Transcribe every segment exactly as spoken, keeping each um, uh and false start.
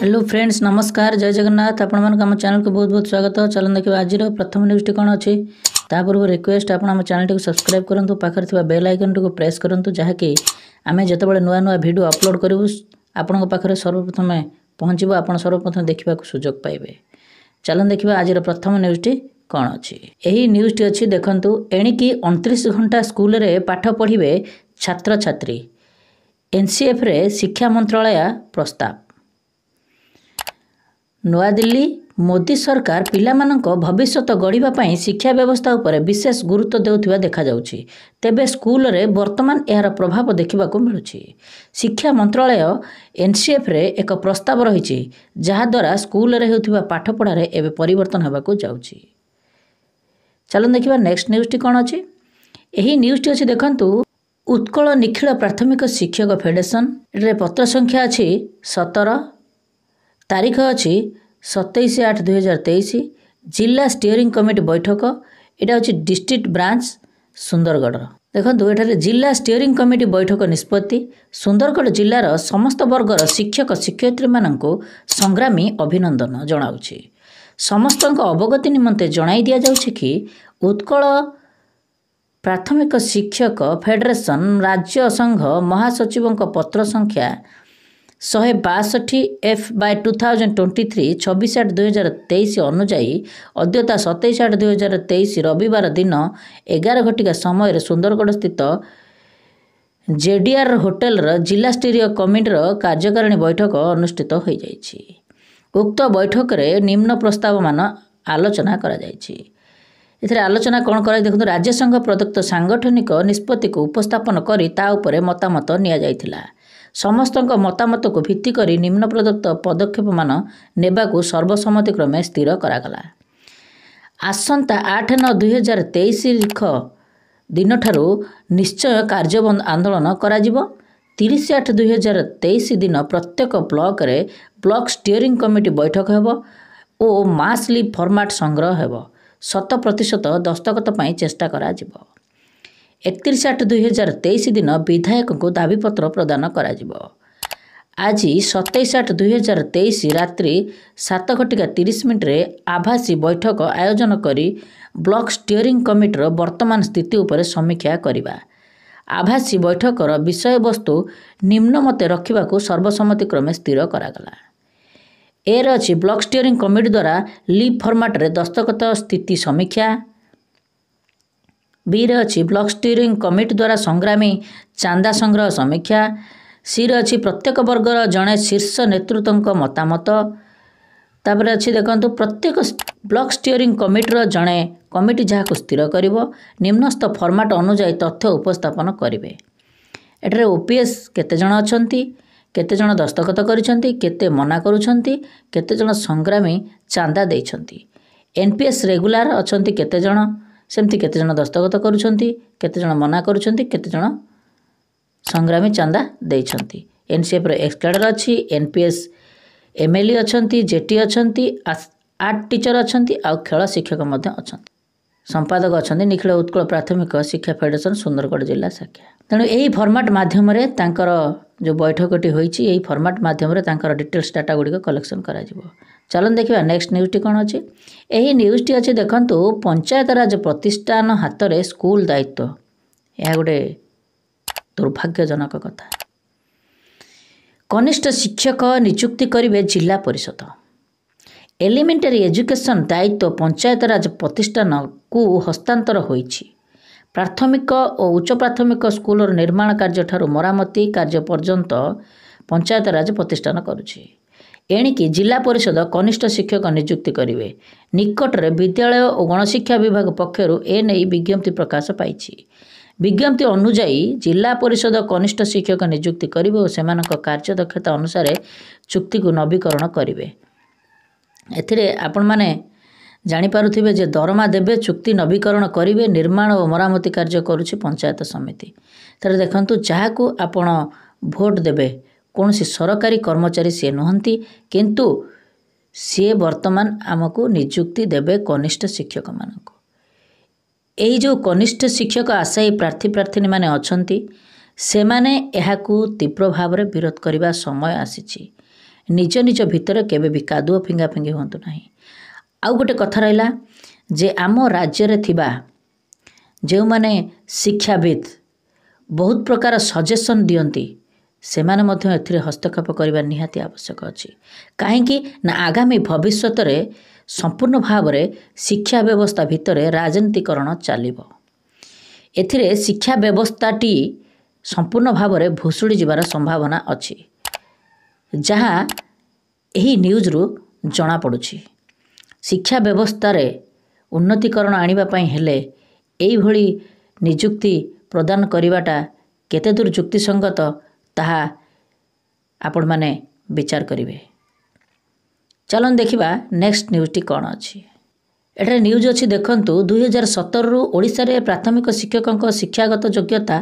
Hello friends नमस्कार जय जगन्नाथ आपण मानक हम चैनल को बहुत बहुत स्वागत चलन देखा आज प्रथम न्यूज टी कौन अच्छी पूर्व रिक्वेस्ट आप चैनल टी सब्सक्राइब करूँ पाखे बेल आइकन टी प्रेस करूँ जहाँकि आम जितेबाला नुआ नुआ भिड अपलोड करूँ आपण पाखे सर्वप्रथम पहुँचू आप सर्वप्रथम देखा सुजोग पाइबे। चलन देखा आज प्रथम न्यूज टी कौन अच्छी यही न्यूज टी अच्छी देखूँ एणिकी उनतीस घंटा स्कूल में पाठ पढ़े छात्र छात्री एनसीएफ रे शिक्षा मंत्रालय प्रस्ताव। नवा दिल्ली मोदी सरकार पिलामानंक भविष्यत गढ़िबा पई शिक्षा व्यवस्था उपर विशेष गुरुत्व देउथिबा देखा जाउछि। तेबे स्कूल रे वर्तमान एहार प्रभाव देखिबा को मिलुछि। शिक्षा मंत्रालय एनसीएफ रे एक प्रस्ताव रहिछि जहा द्वारा स्कूल रे हेउथिबा पाठ पढ़ा रे एबे परिवर्तन हेबा को जाउछि। चलन देखिबा नेक्स्ट न्यूज टी कोन अछि। एही न्यूज टी अछि देखंतु उत्कल निखिल प्राथमिक शिक्षक फेडरेशन रे पत्र संख्या अछि सतर तारीख अछि सतैश आठ दुई हजार तेईस जिला स्टीयरिंग कमिटी बैठक यहाँ हूँ डिस्ट्रिक्ट ब्रांच सुंदरगढ़। देखो ये जिला स्टीयरिंग कमिटी बैठक निष्पत्ति सुंदरगढ़ जिलार समस्त वर्गर शिक्षक शिक्षयित्री मानंकु संग्रामी अभिनंदन जनाउछि। समस्तक अवगति निमंते जणाई दिया जाउछि कि उत्कल प्राथमिक शिक्षक फेडरेशन राज्य संघ महासचिवों पत्र संख्या शहे बासठी F by two thousand twenty three छब्बीस आठ दुई हजार तेईस अनुजाई अद्यता सतैश आठ दुई हजार तेईस रविवार दिन एगार घटिका समय सुंदरगढ़ स्थित जेडीआर होटेल जिला स्तरीय कमिटीर कार्यकारिणी बैठक अनुष्ठित हो जाइछि। उक्त बैठक में निम्न प्रस्ताव मान आलोचना कराइछि। एथरे आलोचना कौन कराई देखो राज्य संघ प्रदत्त सांगठनिक निष्पत्ति को उपस्थापन करी ता उपरे मतामत निया जायथिला। समस्त मतामत को भित्ति करी निम्न प्रदत्त पदक्षेप मान नेबाकू सर्वसम्मति क्रमे स्थिर करागला। आसंता आठ नौ दुई हजार तेईस लिख दिन ठारू निश्चय कार्यबंद आंदोलन कराजिबो। तीस आठ दुई हजार तेईस दिन प्रत्येक ब्लॉक रे ब्लॉक स्टीयरिंग कमिटी बैठक हेबो ओ मासली फॉर्मेट संग्रह हेबो। शत प्रतिशत दस्तखत पर चेष्टा कराजिबो। एकतीस आठ दुई हजार तेईस दिन विधायक को दाबीपत्र प्रदान कराजिबो। आज सतैश आठ दुई हजार तेईस रात्रि सात घटिका तीस मिनिट्रे आभासी बैठक आयोजन करी ब्लॉक स्टीयरिंग कमिटीर वर्तमान स्थिति उपर समीक्षा करिबा। आभासी बैठकर विषयवस्तु निम्नमते रखिबाकू सर्वसम्मति क्रमे स्थिर करागला। एर अच्छी ब्लॉक स्टीयरिंग कमिटी द्वारा लीप फॉर्मेट रे दस्तखत स्थिति समीक्षा। बी रे अच्छी ब्लॉक स्टीयरिंग कमिटी द्वारा संग्रामी चांदा संग्रह समीक्षा। सी रे अच्छी प्रत्येक वर्गर जड़े शीर्ष नेतृत्व मतामत। तापर अच्छी देखो प्रत्येक ब्लॉक स्टीयरिंग कमिटीर जड़े कमिटी जहाँ स्थिर कर निम्नस्थ फॉर्मेट अनुजाई तथ्य उपस्थापन करेंगे। एठार ओपीएस केतेजण अछंती केतेजण दस्तखत करिसेंती केते मना करुछंती केतेजण संग्रामी चांदा देइछंती। एनपीएस रेगुलर अछंती केतेजण सेमती केतेजण दस्तखत करुछंती केतेजण मना करुछंती केतेजण संग्रामी चांदा देइछंती। एनसीएफ रे एक्सक्लडर अछि एनपीएस एमएलए अछंती जेटी अछंती आर्ट टीचर अछंती आ खेल शिक्षक मध्ये अछंती। संपादक अच्छा निखिल उत्कल प्राथमिक शिक्षा फेडरेशन सुंदरगढ़ जिला शाखा। तेणु यही फॉर्मेट मध्यम जो बैठकटी होती यही फॉर्मेट मध्यम डिटेल्स डाटा गुड़िक कलेक्शन कर। चलन देखा नेक्स्ट न्यूज टी कौन अच्छी। यही न्यूज टी अच्छी देखो पंचायत राज प्रतिष्ठान हाथ में स्कूल दायित्व। यह गोटे दुर्भाग्यजनक कथा। कनिष्ठ शिक्षक नियुक्ति करेंगे जिला परिषद। एलिमेंटरी एजुकेशन दायित्व पंचायतराज प्रतिष्ठान को हस्तांतर होइछि। प्राथमिक और उच्च प्राथमिक स्कूल निर्माण कार्य ठारू मरामती कार्य पर्यंत पंचायतराज प्रतिष्ठान करुछि। एणिकी जिला परिषद कनिष्ठ शिक्षक नियुक्ति करेंगे। निकटरे विद्यालय और गणशिक्षा विभाग पक्षरु एने विज्ञप्ति प्रकाश पाइछि। विज्ञप्ति अनुजाई जिला परिषद कनिष्ठ शिक्षक नियुक्ति करेंगे और सेमानक कार्यदक्षता अनुसार चुक्ति को नवीकरण करेंगे। एथिरे आपण माने जानि पारुथिबे जे दरमा देबे चुक्ति नवीकरण करेंगे। निर्माण और मरामती कार्य करुछि पंचायत समिति। तर देखंतु जाहाकू आपण भोट देबे कोनोसी सरकारी कर्मचारी से नहंती किंतु से वर्तमान आमको नियुक्ति देबे कनिष्ठ शिक्षक मानक। एही जो कनिष्ठ शिक्षक आशायी प्रार्थी प्रार्थिनी माने अछंती सेमाने एहाकू तीव्र भाव रे विरोध करिबा समय आसीछि। निज निज भितर केवे भी कादुओ फिंगाफिंगी हूँ ना। आउ गोटे कथा रहा जे आम राज्य जो माने शिक्षाविद बहुत प्रकार सजेसन दियंती से मैंने हस्तक्षेप करने निहाती आवश्यक अच्छी कहीं ना आगामी भविष्य में संपूर्ण भाव में शिक्षा व्यवस्था भितर राजनीतिकरण चलो ए शिक्षा व्यवस्थाटी संपूर्ण भाव में भुशुड़ी जबार संभावना अच्छी जहाँ यही न्यूज रु जना पड़ुछि। शिक्षा व्यवस्था रे उन्नतिकरण आनिबा पई हेले एई भली नियुक्ति प्रदान करिबाटा केते दूर युक्ति संगत ताहा आपण माने विचार करिवे। चलन देखिबा नेक्स्ट न्यूज टी कोन अछि। एटा न्यूज अछि देखंतु दो हज़ार सत्रह रु ओडिसा रे प्राथमिक शिक्षकक शिक्षागत योग्यता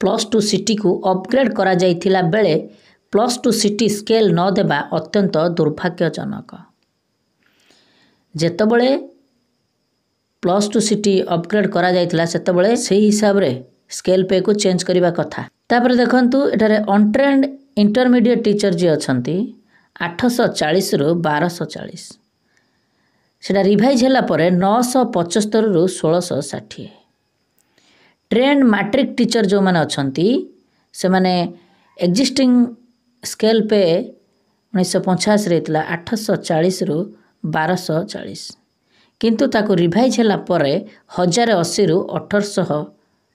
प्लस टू सिटी को अपग्रेड करा जायथिला बेले प्लस टू सिटी स्केल न देबा अत्यंत दुर्भाग्यजनक। जेतबळे प्लस टू सिटी अपग्रेड करा जायथिला सेतबळे सेही हिसाब रे स्केल पे को चेंज करिबा कथा। तापर देखंतु एटारे अनट्रेंड इंटरमीडिएट टीचर जे अछंती आठ सौ चालीस रु बारह सौ चालीस सेटा रिवाइज होला परे नौ सौ पचहत्तर रु सोलह सौ साठ। ट्रेंड मैट्रिक टीचर जो मैंने अच्छी से मैंने एक्जिस्टिंग स्केल पे उन्नीस सौ पंचाश आठ सौ चालीस रु बार सौ चालीस किंतु ताको रिवाइज होला परे हजार अशी रु अठारह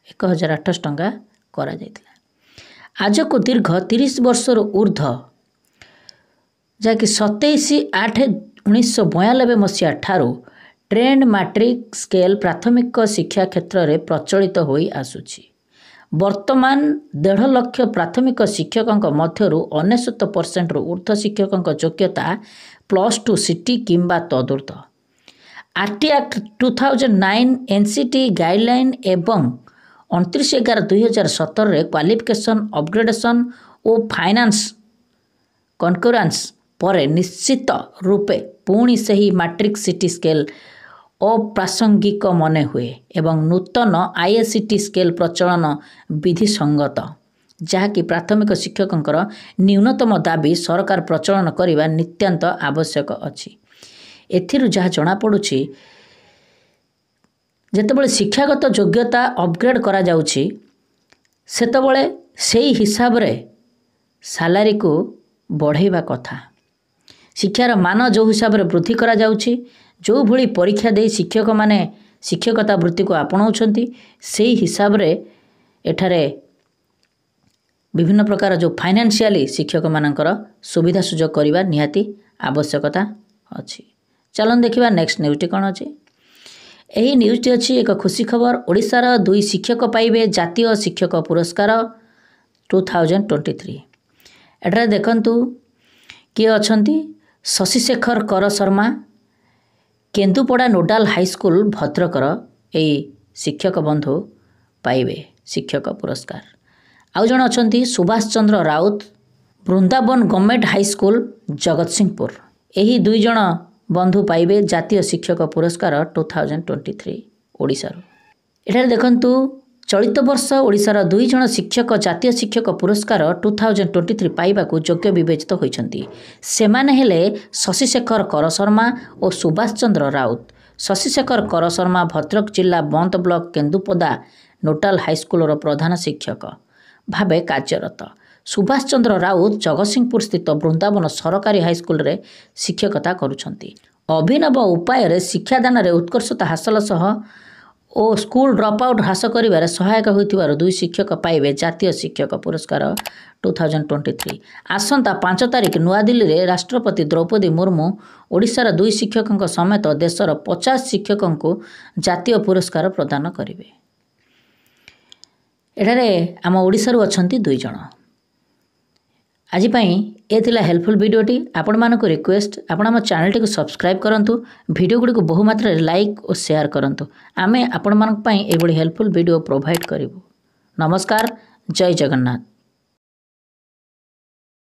एक हजार आठश टंका करा जायतिला। आज को दीर्घ तीस वर्ष रु ऊर्ध जाकि सतैश आठ उन्नीस सौ बयानबे मसीहा ठारू ट्रेंड मैट्रिक स्केल प्राथमिक शिक्षा क्षेत्र में प्रचलित तो होई आसुछि। वर्तमान डेढ़ लाख प्राथमिक शिक्षकों मध्यरू अनेशत परसेंट रु ऊर्ध शिक्षकों योग्यता प्लस टू सिटी किंबा तदूर्ध। आरटी एक्ट दो हज़ार नौ एनसीटी गाइडलाइन एवं उनतीस ग्यारह दुई हजार सतर क्वालिफिकेशन अपग्रेडेशन और फाइनेंस कॉन्करेंस पर निश्चित रूपे पुणी से ही मैट्रिक सिटी स्केल अप्रासंगिक मने हुए एवं नूतन आईएससीटी स्केल प्रचलन विधि संगत जहाँकि प्राथमिक शिक्षकों न्यूनतम दाबी सरकार प्रचलन करने नित्यांत आवश्यक अछि। एथिरु जहाँ जना पड़ुछि जेतेबेले शिक्षागत योग्यता अपग्रेड करा जाउछि सेतेबेले सेही हिसाब रे सालारी को बढ़ाइबा कथा। शिक्षार मान जो हिसाब रे वृद्धि करा जाउछि जो भली परीक्षा दे शिक्षक माने शिक्षकता वृत्ति को आपणाउछंती से हिसाब रे एठारे विभिन्न प्रकार जो फाइनेंशियली शिक्षक मानकर सुविधा सुजोग करवा निहाती आवश्यकता अच्छी। चलन देखिबा नेक्स्ट न्यूज कौन अच्छी। यही न्यूज अच्छी एक खुशी खबर ओडिशार दुई शिक्षक पाइबे जातीय शिक्षक पुरस्कार दो हज़ार तेईस। एटारे देखंतु किए अछंती शशि शेखर कर शर्मा केंदुपड़ा नोडाल हाईस्कूल भद्रकर यही शिक्षक बंधु पाइबे शिक्षक पुरस्कार। आउ जन अच्छा सुभाष चंद्र राउत वृंदावन गवर्नमेंट हाईस्कूल जगतसिंहपुर यही दुई जन बंधु पाइबे जातीय शिक्षक पुरस्कार दो हज़ार तेईस ओडिशार। एठारे देखंतु चलित वर्ष ओडिशार दुई जन शिक्षक जातीय शिक्षक पुरस्कार दो हज़ार तेईस पाइबा को योग्य बिबेचित होइछंती सेमाने हेले शशि शेखर कर शर्मा और सुभाष चंद्र राउत। शशि शेखर कर शर्मा भद्रक जिला बंद ब्लक केंदुपदा नोडाल हाईस्कूल प्रधान शिक्षक भावे कार्यरत। सुभाष चंद्र राउत जगतसिंहपुर स्थित वृंदावन सरकारी हाईस्कूल रे शिक्षकता करुछंती। अभिनव उपाय रे शिक्षादान रे उत्कर्षता हासिल सह ओ स्कूल ड्रॉप आउट ह्रास कर सहायक होइथिबार दुई शिक्षक पाइबे जातीय शिक्षक पुरस्कार दो हज़ार तेईस। आसंता पाँच तारीख नूआ दिल्ली रे राष्ट्रपति द्रौपदी मुर्मू ओडिशार दुई शिक्षकों समेत देशर पचास शिक्षकों को जातीय पुरस्कार प्रदान करिवे। एठारे आम ओडिशार अछंती दुई जण। आज एला हेल्पफुल भिडियोटी आपण मानक रिक्वेस्ट आपण आम चैनल को सब्सक्राइब करूँ भिडियो गुड़ी को बहु मात्रा लाइक और शेयर करूँ आम आपण मानक हेल्पफुल भिडियो प्रोवाइड करूँ। नमस्कार। जय जगन्नाथ।